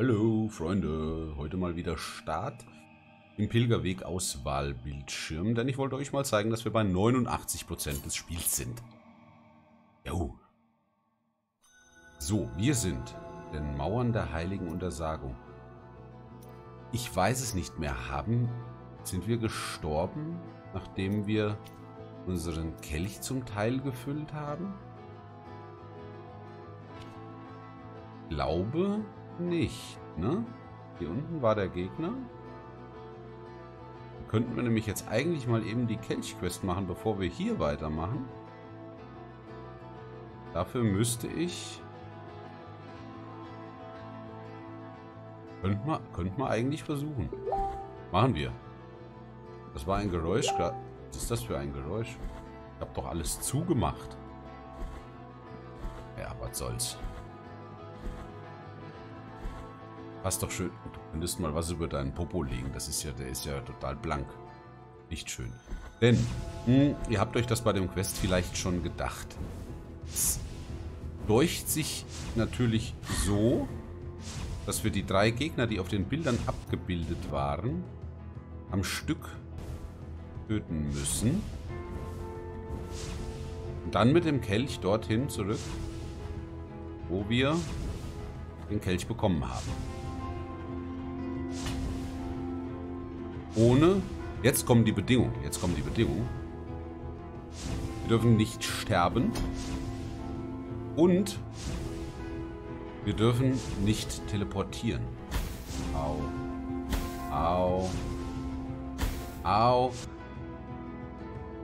Hallo Freunde, heute mal wieder Start im Pilgerweg-Auswahlbildschirm, denn ich wollte euch mal zeigen, dass wir bei 89% des Spiels sind. Jo. So, wir sind den Mauern der heiligen Untersagung. Ich weiß es nicht mehr, sind wir gestorben, nachdem wir unseren Kelch zum Teil gefüllt haben? Ich glaube nicht, ne? Hier unten war der Gegner. Da könnten wir nämlich jetzt eigentlich mal eben die Kelchquest machen, bevor wir hier weitermachen. Dafür müsste ich... Könnten wir eigentlich versuchen. Machen wir. Das war ein Geräusch. Was ist das für ein Geräusch? Ich habe doch alles zugemacht. Ja, was soll's. Passt doch schön. Du könntest mal was über deinen Popo legen. Das ist ja, der ist ja total blank. Nicht schön. Denn, ihr habt euch das bei dem Quest vielleicht schon gedacht. Es däucht sich natürlich so, dass wir die drei Gegner, die auf den Bildern abgebildet waren, am Stück töten müssen. Und dann mit dem Kelch dorthin zurück, wo wir den Kelch bekommen haben. Ohne... Jetzt kommen die Bedingungen. Jetzt kommen die Bedingungen. Wir dürfen nicht sterben. Und... wir dürfen nicht teleportieren. Au. Au. Au.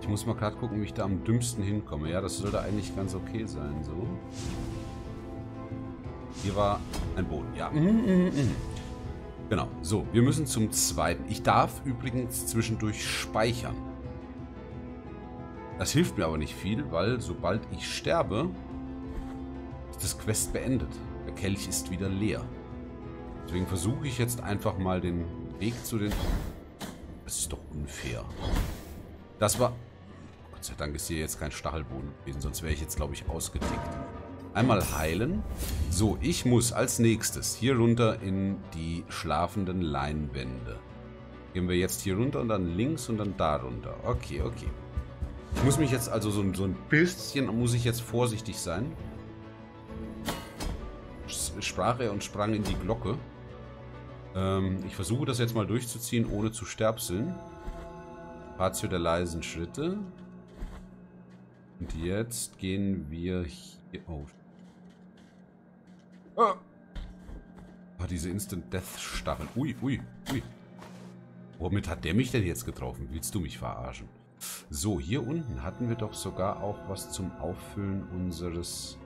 Ich muss mal gerade gucken, wie ich da am dümmsten hinkomme. Ja, das sollte eigentlich ganz okay sein. So. Hier war ein Boden. Ja. Genau. So, wir müssen zum zweiten. Ich darf übrigens zwischendurch speichern. Das hilft mir aber nicht viel, weil sobald ich sterbe, ist das Quest beendet. Der Kelch ist wieder leer. Deswegen versuche ich jetzt einfach mal den Weg zu den... Das ist doch unfair. Das war... Gott sei Dank ist hier jetzt kein Stachelboden gewesen, sonst wäre ich jetzt, glaube ich, ausgetickt. Einmal heilen. So, ich muss als nächstes hier runter in die schlafenden Leinwände. Gehen wir jetzt hier runter und dann links und dann da runter. Okay, okay. Ich muss mich jetzt also so ein bisschen... muss ich jetzt vorsichtig sein. Sprach er und sprang in die Glocke. Ich versuche das jetzt mal durchzuziehen, ohne zu sterbseln. Ratio der leisen Schritte. Und jetzt gehen wir hier auf. Oh. Ah, diese Instant Death Stacheln. Ui, ui, ui. Womit hat der mich denn jetzt getroffen? Willst du mich verarschen? So, hier unten hatten wir doch sogar auch was zum Auffüllen unseres...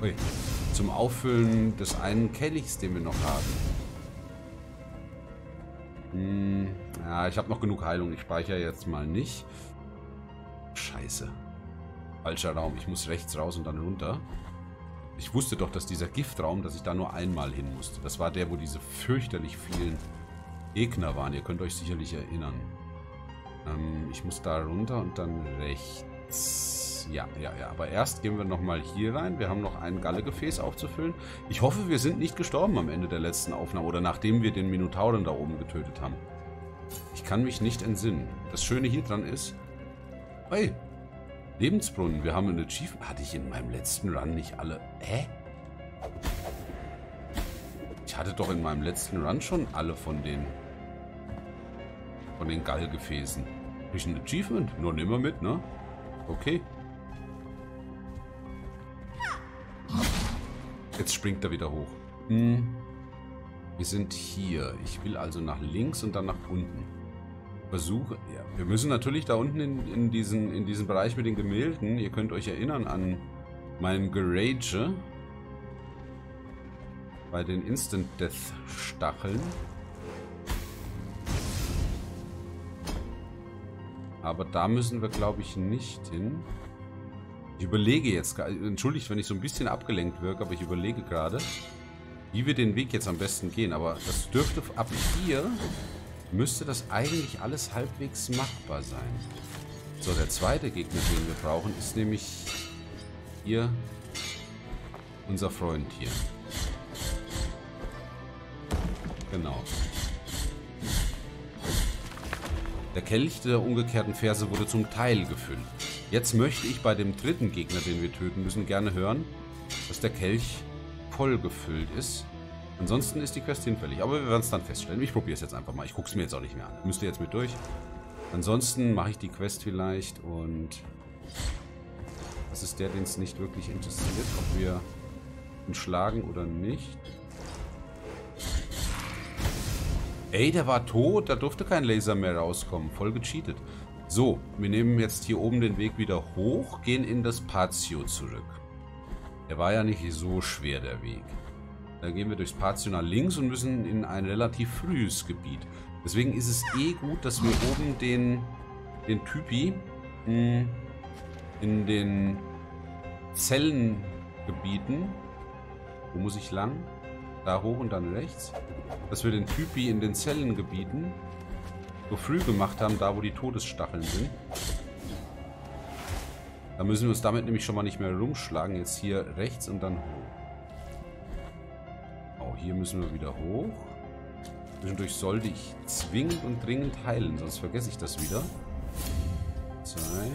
Okay. Zum Auffüllen des einen Kelchs, den wir noch haben. Ja, ich habe noch genug Heilung. Ich speichere jetzt mal nicht. Scheiße. Falscher Raum. Ich muss rechts raus und dann runter. Ich wusste doch, dass dieser Giftraum, dass ich da nur einmal hin musste. Das war der, wo diese fürchterlich vielen Gegner waren. Ihr könnt euch sicherlich erinnern. Ich muss da runter und dann rechts. Ja, ja, ja. Aber erst gehen wir nochmal hier rein. Wir haben noch ein Gallegefäß aufzufüllen. Ich hoffe, wir sind nicht gestorben am Ende der letzten Aufnahme oder nachdem wir den Minotauren da oben getötet haben. Ich kann mich nicht entsinnen. Das Schöne hier dran ist... Hey! Lebensbrunnen. Wir haben eine Achievement... Hatte ich in meinem letzten Run nicht alle... Hä? Ich hatte doch in meinem letzten Run schon alle von den... Gallegefäßen. Habe ich ein Achievement? Nur nehmen wir mit, ne? Okay. Jetzt springt er wieder hoch. Wir sind hier. Ich will also nach links und dann nach unten. Versuche... Ja, wir müssen natürlich da unten in diesen Bereich mit den Gemälden. Ihr könnt euch erinnern an meinem Gerage. Bei den Instant Death Stacheln. Aber da müssen wir, glaube ich, nicht hin. Ich überlege jetzt, entschuldigt, wenn ich so ein bisschen abgelenkt wirke, aber ich überlege gerade, wie wir den Weg jetzt am besten gehen. Aber das dürfte, ab hier müsste das eigentlich alles halbwegs machbar sein. So, der zweite Gegner, den wir brauchen, ist nämlich hier Unser Freund hier. Genau. Der Kelch der umgekehrten Verse wurde zum Teil gefüllt. Jetzt möchte ich bei dem dritten Gegner, den wir töten müssen, gerne hören, dass der Kelch voll gefüllt ist. Ansonsten ist die Quest hinfällig. Aber wir werden es dann feststellen. Ich probiere es jetzt einfach mal. Ich gucke es mir jetzt auch nicht mehr an. Müsste jetzt mit durch. Ansonsten mache ich die Quest vielleicht und... Das ist der, den es nicht wirklich interessiert, ob wir ihn schlagen oder nicht. Ey, der war tot. Da durfte kein Laser mehr rauskommen. Voll gecheatet. So, wir nehmen jetzt hier oben den Weg wieder hoch, gehen in das Patio zurück. Der war ja nicht so schwer, der Weg. Dann gehen wir durchs Patio nach links und müssen in ein relativ frühes Gebiet. Deswegen ist es eh gut, dass wir oben den Typi in den Zellengebieten, wo muss ich lang? Da hoch und dann rechts. Dass wir den Typi in den Zellengebieten so früh gemacht haben, da wo die Todesstacheln sind. Da müssen wir uns damit nämlich schon mal nicht mehr rumschlagen. Jetzt hier rechts und dann hoch. Oh, hier müssen wir wieder hoch. Zwischendurch sollte ich zwingend und dringend heilen, sonst vergesse ich das wieder. Zwei.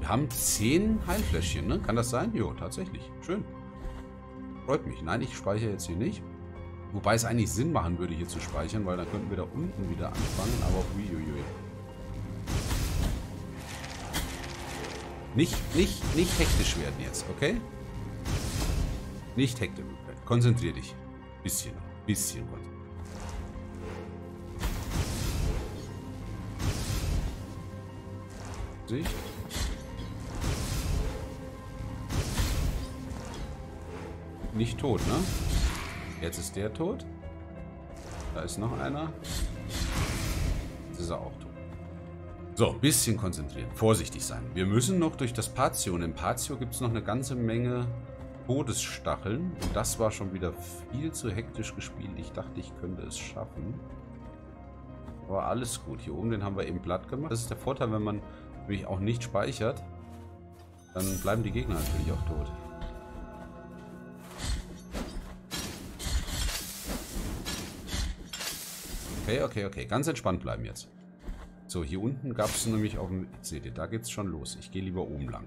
Wir haben 10 Heilfläschchen, ne? Kann das sein? Jo, tatsächlich. Schön. Freut mich. Nein, ich speichere jetzt hier nicht. Wobei es eigentlich Sinn machen würde, hier zu speichern, weil dann könnten wir da unten wieder anfangen. Aber uiuiui. Nicht hektisch werden jetzt, okay? Nicht hektisch werden. Konzentrier dich. Bisschen. Sicht. Nicht tot, ne? Jetzt ist der tot. Da ist noch einer. Jetzt ist er auch tot. So, ein bisschen konzentrieren. Vorsichtig sein. Wir müssen noch durch das Patio. Und im Patio gibt es noch eine ganze Menge Todesstacheln. Und das war schon wieder viel zu hektisch gespielt. Ich dachte, ich könnte es schaffen. Aber alles gut. Hier oben, den haben wir eben platt gemacht. Das ist der Vorteil, wenn man nämlich auch nicht speichert. Dann bleiben die Gegner natürlich auch tot. Okay. Ganz entspannt bleiben jetzt. So, hier unten gab es nämlich auf dem... Seht ihr, da geht's schon los. Ich gehe lieber oben lang.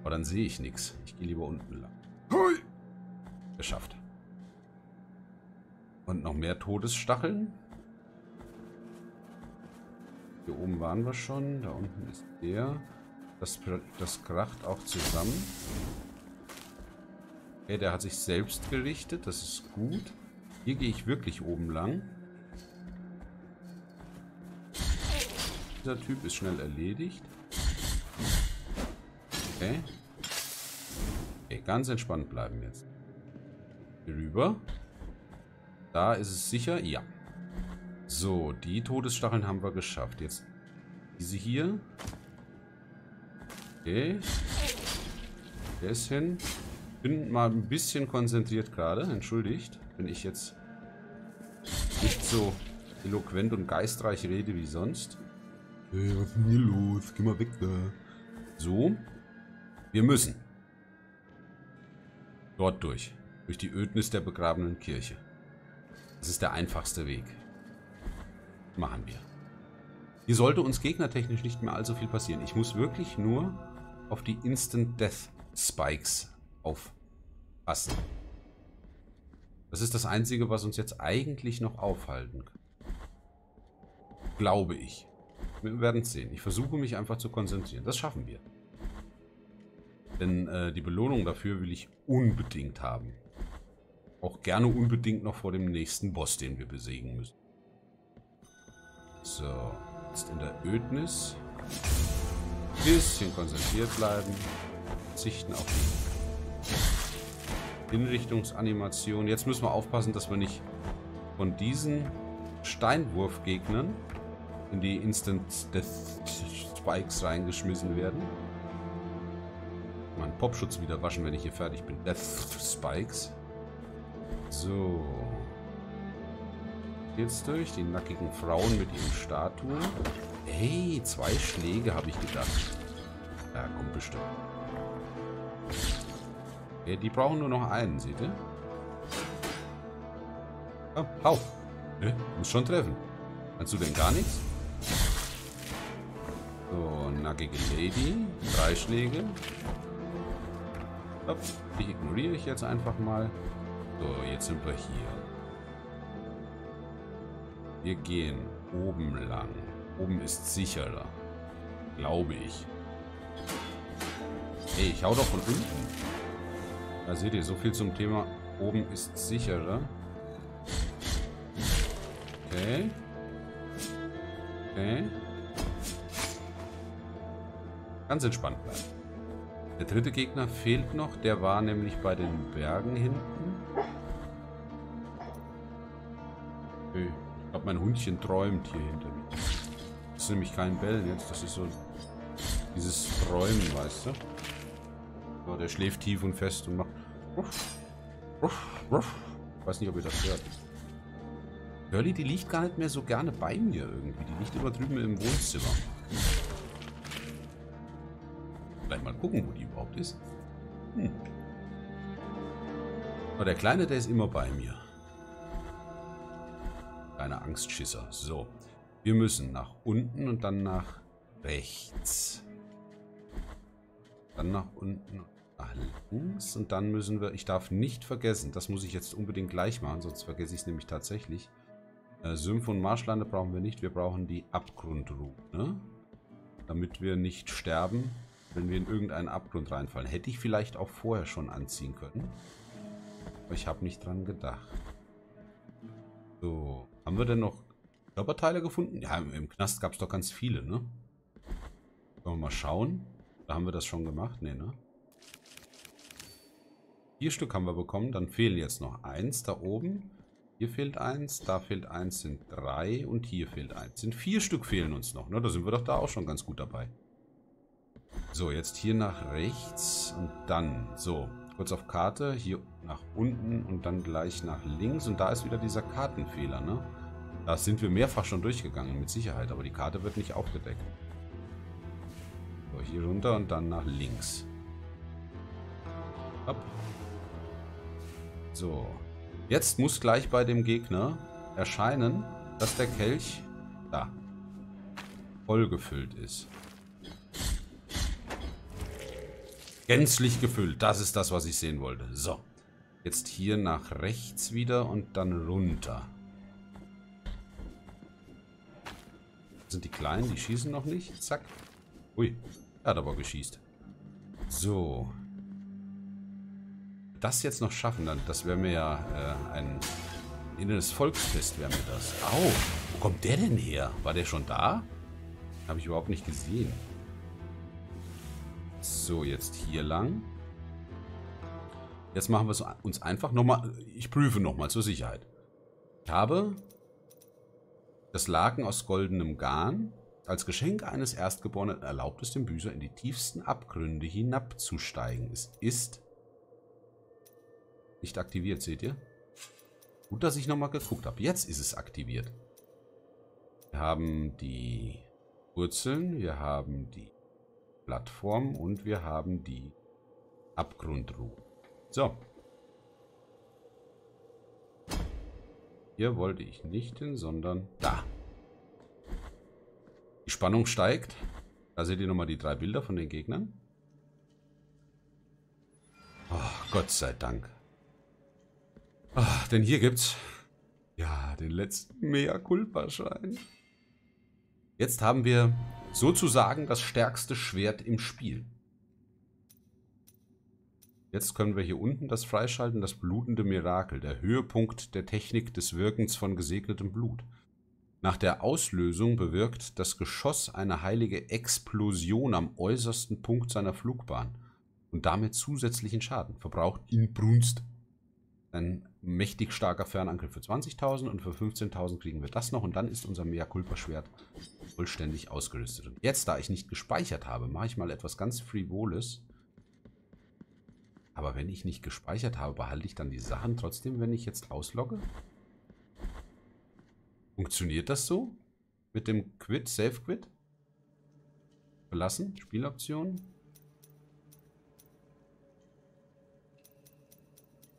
Aber dann sehe ich nichts. Ich gehe lieber unten lang. Hui! Geschafft. Und noch mehr Todesstacheln. Hier oben waren wir schon. Da unten ist der. Das kracht auch zusammen. Okay, der hat sich selbst gerichtet. Das ist gut. Hier gehe ich wirklich oben lang. Dieser Typ ist schnell erledigt. Okay, ganz entspannt bleiben jetzt. Hier rüber. Da ist es sicher. Ja. So, die Todesstacheln haben wir geschafft. Jetzt diese hier. Okay. Der ist hin. Bin mal ein bisschen konzentriert gerade. Entschuldigt, wenn ich jetzt nicht so eloquent und geistreich rede wie sonst. Hey, was ist denn hier los? Geh mal weg da. So. Wir müssen. Dort durch. Durch die Ödnis der begrabenen Kirche. Das ist der einfachste Weg. Machen wir. Hier sollte uns gegnertechnisch nicht mehr allzu viel passieren. Ich muss wirklich nur auf die Instant Death Spikes aufpassen. Das ist das Einzige, was uns jetzt eigentlich noch aufhalten kann. Glaube ich. Wir werden es sehen. Ich versuche mich einfach zu konzentrieren. Das schaffen wir. Denn die Belohnung dafür will ich unbedingt haben. Auch gerne unbedingt noch vor dem nächsten Boss, den wir besiegen müssen. So, jetzt in der Ödnis. Bisschen konzentriert bleiben. Verzichten auf die Hinrichtungsanimation. Jetzt müssen wir aufpassen, dass wir nicht von diesen Steinwurfgegnern in die Instant Death Spikes reingeschmissen werden. Mein Popschutz wieder waschen, wenn ich hier fertig bin. Death Spikes. So. Jetzt durch die nackigen Frauen mit ihren Statuen. Hey, 2 Schläge habe ich gedacht. Ja, kommt bestimmt. Ja, die brauchen nur noch einen, seht ihr? Oh, hau! Ne, muss schon treffen. Kannst du denn gar nichts? So, nackige Lady. 3 Schläge. Hopp, die ignoriere ich jetzt einfach mal. So, jetzt sind wir hier. Wir gehen oben lang. Oben ist sicherer. Glaube ich. Ey, ich hau doch von unten. Da seht ihr, so viel zum Thema oben ist sicherer. Okay. Okay. Ganz entspannt bleiben. Der dritte Gegner fehlt noch. Der war nämlich bei den Bergen hinten. Okay. Ich glaube, mein Hundchen träumt hier hinter mir. Das ist nämlich kein Bellen jetzt. Das ist so dieses Träumen, weißt du? So, der schläft tief und fest und macht... Ich weiß nicht, ob ihr das hört. Hurley, die liegt gar nicht mehr so gerne bei mir irgendwie. Die liegt immer drüben im Wohnzimmer. Vielleicht mal gucken, wo die überhaupt ist. Hm. Aber der Kleine, der ist immer bei mir. Kleiner Angstschisser. So. Wir müssen nach unten und dann nach rechts. Dann nach unten und nach links. Und dann müssen wir... Ich darf nicht vergessen. Das muss ich jetzt unbedingt gleich machen. Sonst vergesse ich es nämlich tatsächlich. Sümpfe und Marschlande brauchen wir nicht. Wir brauchen die Abgrundroute. Damit wir nicht sterben, wenn wir in irgendeinen Abgrund reinfallen. Hätte ich vielleicht auch vorher schon anziehen können. Aber ich habe nicht dran gedacht. So. Haben wir denn noch Körperteile gefunden? Ja, im Knast gab es doch ganz viele, ne? Wollen wir mal schauen. Da haben wir das schon gemacht. Ne, ne? 4 Stück haben wir bekommen. Dann fehlen jetzt noch 1 da oben. Hier fehlt 1, da fehlt 1, sind 3 und hier fehlt 1. Sind 4 Stück fehlen uns noch. Ne? Da sind wir doch da auch schon ganz gut dabei. So, jetzt hier nach rechts und dann, so, kurz auf Karte, hier nach unten und dann gleich nach links. Und da ist wieder dieser Kartenfehler, ne? Da sind wir mehrfach schon durchgegangen, mit Sicherheit, aber die Karte wird nicht aufgedeckt. So, hier runter und dann nach links. Hopp. So. Jetzt muss gleich bei dem Gegner erscheinen, dass der Kelch da vollgefüllt ist. Gänzlich gefüllt. Das ist das, was ich sehen wollte. So. Jetzt hier nach rechts wieder und dann runter. Das sind die Kleinen, die schießen noch nicht. Zack. Ui. Er hat aber geschießt. So. Das jetzt noch schaffen, dann, das wäre mir ja ein inneres Volksfest, wäre mir das. Au, wo kommt der denn her? War der schon da? Habe ich überhaupt nicht gesehen. So, jetzt hier lang. Jetzt machen wir es uns einfach nochmal. Ich prüfe nochmal zur Sicherheit. Ich habe das Laken aus goldenem Garn. Als Geschenk eines Erstgeborenen erlaubt es dem Büßer, in die tiefsten Abgründe hinabzusteigen. Es ist nicht aktiviert, seht ihr? Gut, dass ich nochmal geguckt habe. Jetzt ist es aktiviert. Wir haben die Wurzeln, wir haben die Plattform und wir haben die Abgrundruhe. So. Hier wollte ich nicht hin, sondern da. Die Spannung steigt. Da seht ihr nochmal die 3 Bilder von den Gegnern. Oh, Gott sei Dank. Ach, denn hier gibt's ja den letzten Mea Culpa-Schein. Jetzt haben wir sozusagen das stärkste Schwert im Spiel. Jetzt können wir hier unten das freischalten, das blutende Mirakel, der Höhepunkt der Technik des Wirkens von gesegnetem Blut. Nach der Auslösung bewirkt das Geschoss eine heilige Explosion am äußersten Punkt seiner Flugbahn und damit zusätzlichen Schaden. Verbraucht Inbrunst. Ein mächtig starker Fernangriff für 20.000 und für 15.000 kriegen wir das noch und dann ist unser Mea Culpa Schwert vollständig ausgerüstet. Und jetzt, da ich nicht gespeichert habe, mache ich mal etwas ganz Frivoles. Aber wenn ich nicht gespeichert habe, behalte ich dann die Sachen trotzdem, wenn ich jetzt auslogge? Funktioniert das so? Mit dem Quit, Safe Quit? Verlassen, Spieloption.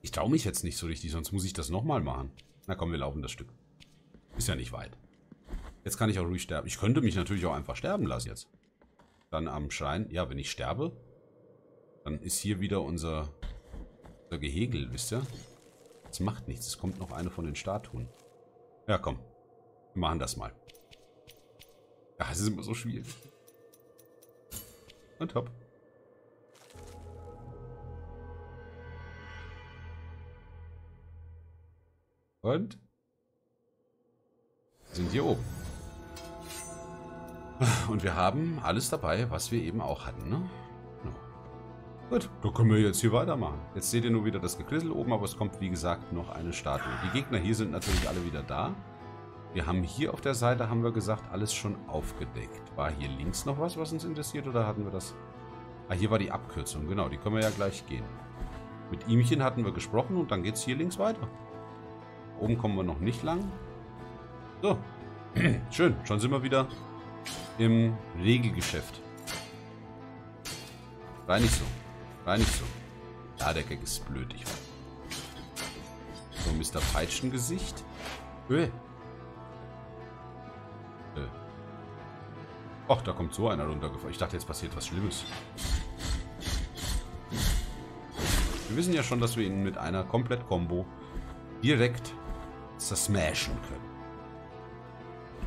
Ich traue mich jetzt nicht so richtig, sonst muss ich das nochmal machen. Na komm, wir laufen das Stück. Ist ja nicht weit. Jetzt kann ich auch ruhig sterben. Ich könnte mich natürlich auch einfach sterben lassen jetzt. Dann am Schrein. Ja, wenn ich sterbe, dann ist hier wieder unser Gehegel, wisst ihr? Das macht nichts. Es kommt noch eine von den Statuen. Ja, komm. Wir machen das mal. Ja, es ist immer so schwierig. Und hopp. Und? Wir sind hier oben. Und wir haben alles dabei, was wir eben auch hatten, ne? Ja. Gut, dann können wir jetzt hier weitermachen. Jetzt seht ihr nur wieder das Geklissel oben, aber es kommt, wie gesagt, noch eine Statue. Die Gegner hier sind natürlich alle wieder da. Wir haben hier auf der Seite, haben wir gesagt, alles schon aufgedeckt. War hier links noch was, was uns interessiert, oder hatten wir das? Ah, hier war die Abkürzung, genau, die können wir ja gleich gehen. Mit ihmchen hatten wir gesprochen und dann geht es hier links weiter. Oben kommen wir noch nicht lang. So, schön, schon sind wir wieder im Regelgeschäft. Rein nicht so, rein nicht so. Ja, der Gag ist blöd, ich weiß. So, Mr. Peitschengesicht. Höhe. Ach, da kommt so einer runtergefallen. Ich dachte, jetzt passiert was Schlimmes. Wir wissen ja schon, dass wir ihn mit einer Komplett-Kombo direkt zersmashen können.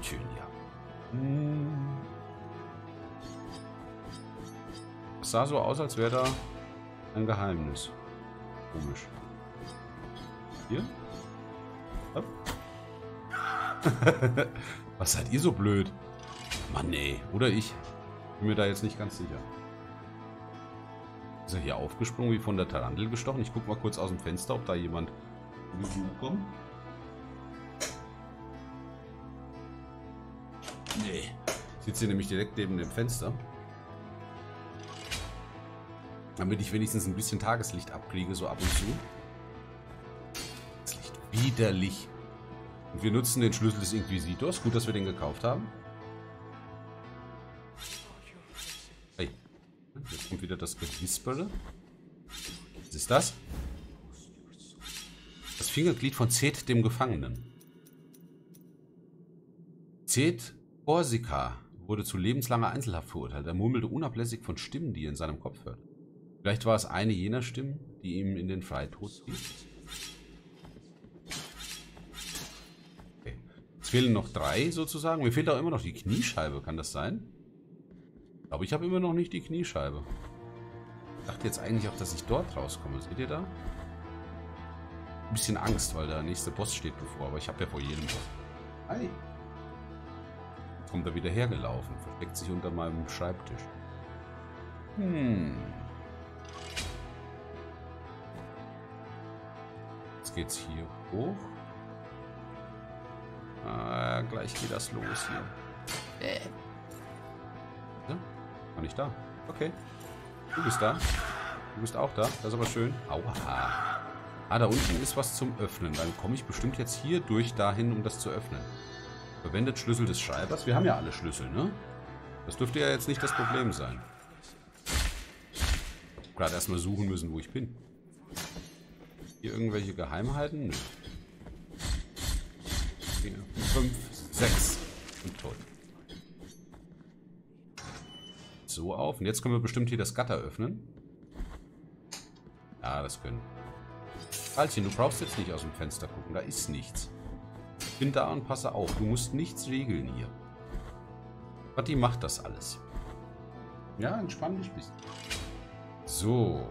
Schön, ja. Es sah so aus, als wäre da ein Geheimnis. Komisch. Hier? Ja. Was seid ihr so blöd? Mann, ey. Oder ich. Bin mir da jetzt nicht ganz sicher. Ist er hier aufgesprungen, wie von der Tarantel gestochen? Ich guck mal kurz aus dem Fenster, ob da jemand kommt. Nee. Sitzt hier nämlich direkt neben dem Fenster. Damit ich wenigstens ein bisschen Tageslicht abkriege, so ab und zu. Das Licht widerlich. Und wir nutzen den Schlüssel des Inquisitors. Gut, dass wir den gekauft haben. Hey. Jetzt kommt wieder das Gewispere. Was ist das? Das Fingerglied von Zeth, dem Gefangenen. Zeth Corsica wurde zu lebenslanger Einzelhaft verurteilt. Er murmelte unablässig von Stimmen, die er in seinem Kopf hörte. Vielleicht war es eine jener Stimmen, die ihm in den Freitod trieb. Okay. Es fehlen noch 3 sozusagen. Mir fehlt auch immer noch die Kniescheibe, kann das sein? Ich glaube, ich habe immer noch nicht die Kniescheibe. Ich dachte jetzt eigentlich auch, dass ich dort rauskomme. Seht ihr da? Ein bisschen Angst, weil der nächste Boss steht bevor. Aber ich habe ja vor jedem Boss. Hi. Kommt er wieder hergelaufen, versteckt sich unter meinem Schreibtisch. Hm. Jetzt geht's hier hoch. Ah, gleich geht das los hier. Ja, war nicht da. Okay. Du bist da. Du bist auch da. Das ist aber schön. Aua. Ah, da unten ist was zum Öffnen. Dann komme ich bestimmt jetzt hier durch dahin, um das zu öffnen. Verwendet Schlüssel des Schreibers. Wir haben ja alle Schlüssel, ne? Das dürfte ja jetzt nicht das Problem sein. Ich habe gerade erstmal suchen müssen, wo ich bin. Hier irgendwelche Geheimheiten? Nö. 4, 5, 6. Und tot. So auf. Und jetzt können wir bestimmt hier das Gatter öffnen. Ja, das können. Altin, du brauchst jetzt nicht aus dem Fenster gucken. Da ist nichts. Ich bin da und passe auf. Du musst nichts regeln hier. Patti macht das alles. Ja, entspann dich ein bisschen. So.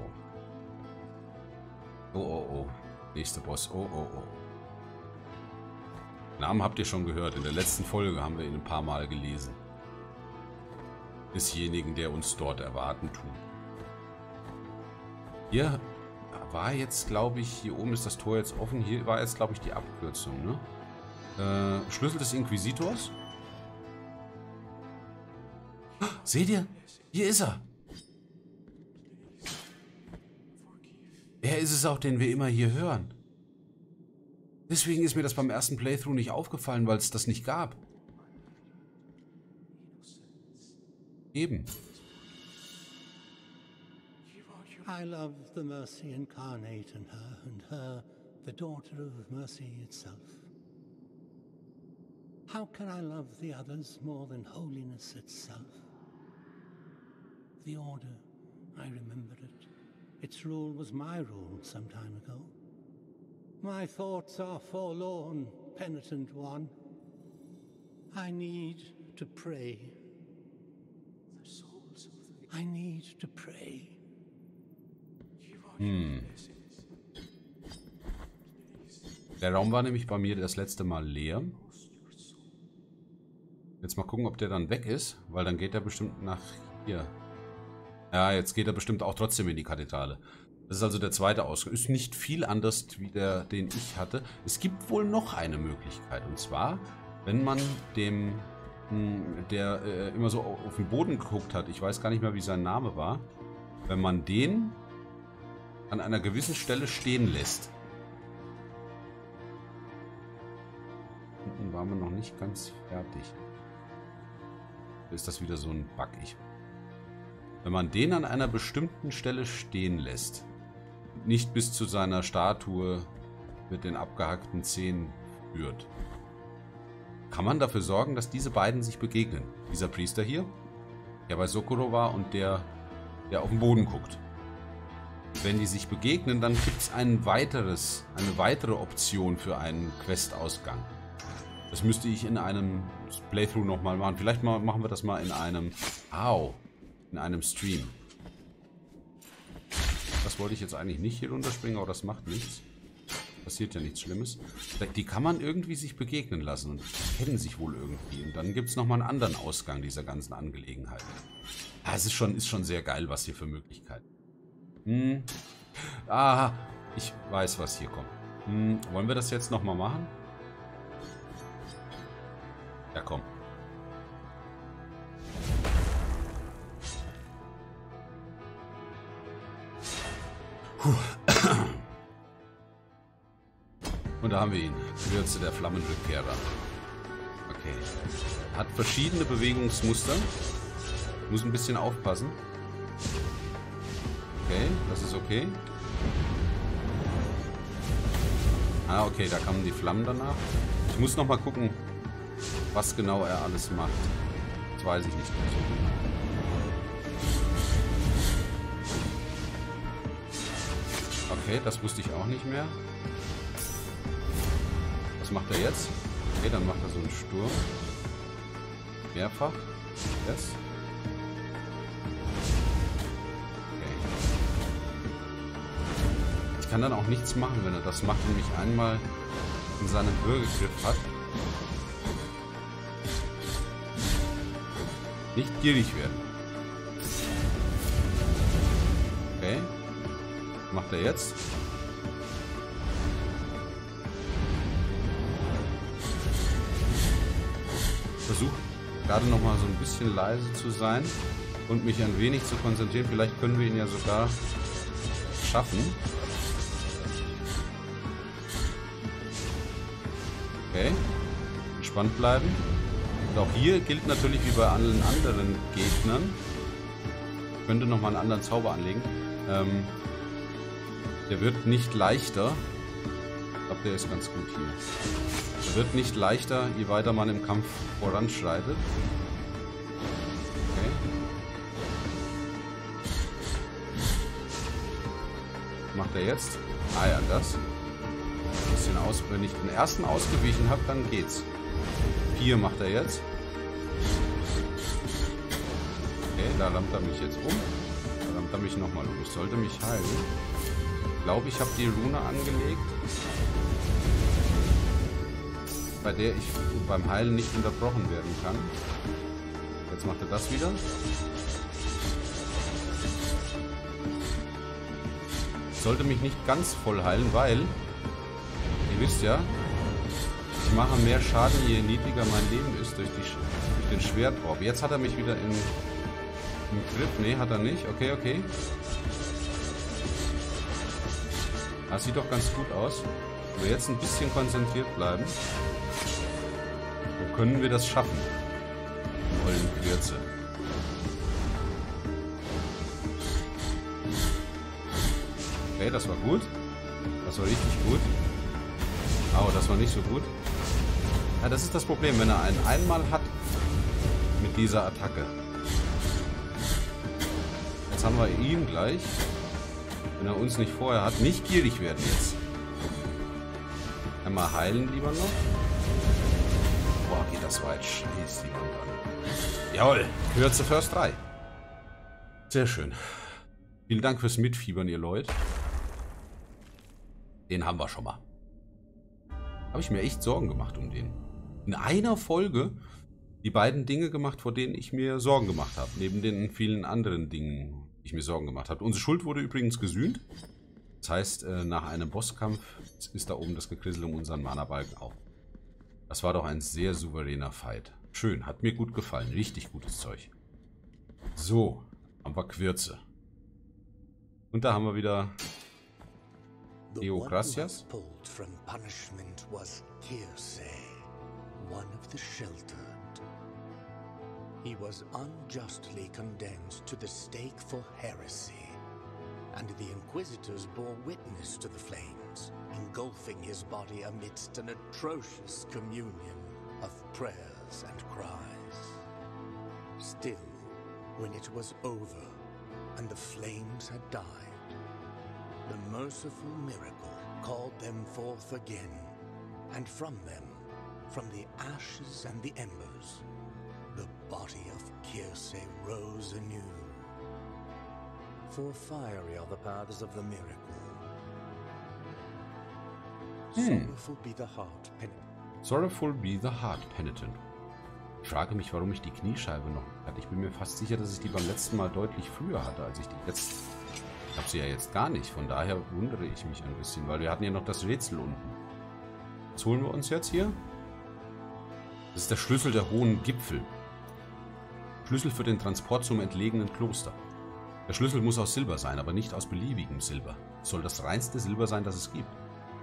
Oh, oh, oh. Nächster Boss. Oh, oh, oh. Namen habt ihr schon gehört. In der letzten Folge haben wir ihn ein paar Mal gelesen. Desjenigen, der uns dort erwarten tut. Hier war jetzt, glaube ich, hier oben ist das Tor jetzt offen. Hier war jetzt, glaube ich, die Abkürzung, ne? Schlüssel des Inquisitors. Oh, seht ihr? Hier ist er. Er ist es auch, den wir immer hier hören. Deswegen ist mir das beim ersten Playthrough nicht aufgefallen, weil es das nicht gab. Eben. I love the mercy incarnate in her, and her, the daughter of mercy itself. How can I love the others more than holiness itself? The order, I remember it. Its rule was my rule some time ago. My thoughts are forlorn, penitent one. I need to pray. The souls of the... I need to pray. Der Raum war nämlich bei mir das letzte Mal leer. Jetzt mal gucken, ob der dann weg ist, weil dann geht er bestimmt nach hier. Ja, jetzt geht er bestimmt auch trotzdem in die Kathedrale. Das ist also der zweite Ausgang. Ist nicht viel anders wie der, den ich hatte. Es gibt wohl noch eine Möglichkeit. Und zwar, wenn man dem, der immer so auf den Boden geguckt hat, ich weiß gar nicht mehr, wie sein Name war, wenn man den an einer gewissen Stelle stehen lässt. Unten waren wir noch nicht ganz fertig. Ist das wieder so ein Bug? Wenn man den an einer bestimmten Stelle stehen lässt, nicht bis zu seiner Statue mit den abgehackten Zähnen führt, kann man dafür sorgen, dass diese beiden sich begegnen. Dieser Priester hier, der bei Sokoro war, und der, der auf den Boden guckt. Wenn die sich begegnen, dann gibt es eine weitere Option für einen Questausgang. Das müsste ich in einem Playthrough nochmal machen. Vielleicht machen wir das mal in einem... Au! In einem Stream. Das wollte ich jetzt eigentlich nicht hier runterspringen, aber das macht nichts. Passiert ja nichts Schlimmes. Die kann man irgendwie sich begegnen lassen. Und kennen sich wohl irgendwie. Und dann gibt es nochmal einen anderen Ausgang dieser ganzen Angelegenheit. Ah, es ist schon sehr geil, was hier für Möglichkeiten. Ah, ich weiß, was hier kommt. Wollen wir das jetzt nochmal machen? Ja, komm. Puh. Und da haben wir ihn. Quirce, der Flammenrückkehrer. Okay. Hat verschiedene Bewegungsmuster. Muss ein bisschen aufpassen. Okay, das ist okay. Ah, okay, da kamen die Flammen danach. Ich muss nochmal gucken, was genau er alles macht. Das weiß ich nicht. Okay, das wusste ich auch nicht mehr. Was macht er jetzt? Okay, dann macht er so einen Sturm. Mehrfach. Yes. Kann dann auch nichts machen, wenn er das macht, nämlich einmal in seinem Würgegriff hat. Nicht gierig werden. Okay. Was macht er jetzt? Versuche gerade noch mal so ein bisschen leise zu sein und mich ein wenig zu konzentrieren. Vielleicht können wir ihn ja sogar schaffen. Okay, entspannt bleiben. Und auch hier gilt natürlich wie bei allen anderen Gegnern. Ich könnte nochmal einen anderen Zauber anlegen. Der wird nicht leichter. Ich glaube, der ist ganz gut hier. Der wird nicht leichter, je weiter man im Kampf voranschreitet. Okay. Was macht er jetzt? Ah ja, das. Wenn ich den ersten ausgewichen habe, dann geht's. 4 macht er jetzt. Okay, da rammt er mich jetzt um. Da rammt er mich nochmal um. Ich sollte mich heilen. Ich glaube, ich habe die Rune angelegt, bei der ich beim Heilen nicht unterbrochen werden kann. Jetzt macht er das wieder. Ich sollte mich nicht ganz voll heilen, weil... Ihr wisst ja, ich mache mehr Schaden, je niedriger mein Leben ist durch den Schwertraub. Jetzt hat er mich wieder im Griff. Ne, hat er nicht. Okay, okay. Das sieht doch ganz gut aus. Wenn wir jetzt ein bisschen konzentriert bleiben, dann können wir das schaffen. Vollen Quirce. Okay, das war gut. Das war richtig gut. Aber das war nicht so gut. Ja, das ist das Problem, wenn er einen einmal hat mit dieser Attacke. Jetzt haben wir ihn gleich. Wenn er uns nicht vorher hat, nicht gierig werden jetzt. Einmal heilen lieber noch. Boah, geht das weit. Scheiß jemand an. Jawohl, Kürze First 3. Sehr schön. Vielen Dank fürs Mitfiebern, ihr Leute. Den haben wir schon mal. Habe ich mir echt Sorgen gemacht um den. In einer Folge die beiden Dinge gemacht, vor denen ich mir Sorgen gemacht habe. Neben den vielen anderen Dingen, die ich mir Sorgen gemacht habe. Unsere Schuld wurde übrigens gesühnt. Das heißt, nach einem Bosskampf ist da oben das Gekrissel um unseren Mana-Balken auf. Das war doch ein sehr souveräner Fight. Schön, hat mir gut gefallen. Richtig gutes Zeug. So, haben wir Quirce. Und da haben wir wieder Theokrassias. He was unjustly condemned to the stake for heresy, and the inquisitors bore witness to the flames, engulfing his body amidst an atrocious communion of prayers and cries. Still, when it was over and the flames had died, the merciful miracle called them forth again, and from them, from the ashes and the embers, the body of Kirseh rose anew. For fiery are the paths of the miracle. Sorrowful be the heart penitent. Ich frage mich, warum ich die Kniescheibe noch hatte. Ich bin mir fast sicher, dass ich die beim letzten Mal deutlich früher hatte, als ich die jetzt... Ich habe sie ja jetzt gar nicht. Von daher wundere ich mich ein bisschen, weil wir hatten ja noch das Rätsel unten. Was holen wir uns jetzt hier? Das ist der Schlüssel der hohen Gipfel. Schlüssel für den Transport zum entlegenen Kloster. Der Schlüssel muss aus Silber sein, aber nicht aus beliebigem Silber. Es soll das reinste Silber sein, das es gibt.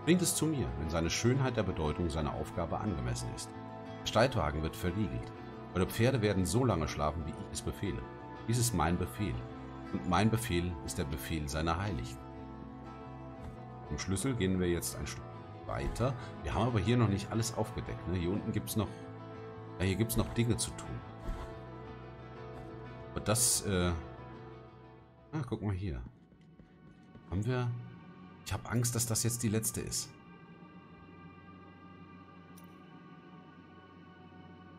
Bringt es zu mir, wenn seine Schönheit der Bedeutung seiner Aufgabe angemessen ist. Der Streitwagen wird verriegelt. Eure Pferde werden so lange schlafen, wie ich es befehle. Dies ist mein Befehl. Und mein Befehl ist der Befehl seiner Heiligen. Im Schlüssel gehen wir jetzt ein Stück weiter. Wir haben aber hier noch nicht alles aufgedeckt. Ne? Hier unten gibt es noch... Ja, hier gibt es noch Dinge zu tun. Aber das, guck mal hier. Haben wir... Ich habe Angst, dass das jetzt die letzte ist.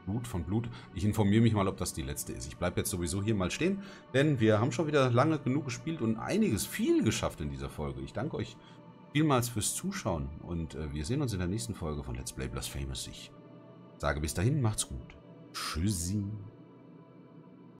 Blut von Blut. Ich informiere mich mal, ob das die letzte ist. Ich bleibe jetzt sowieso hier mal stehen, denn wir haben schon wieder lange genug gespielt und einiges viel geschafft in dieser Folge. Ich danke euch vielmals fürs Zuschauen und wir sehen uns in der nächsten Folge von Let's Play Blasphemous. Ich sage bis dahin, macht's gut. Tschüssi.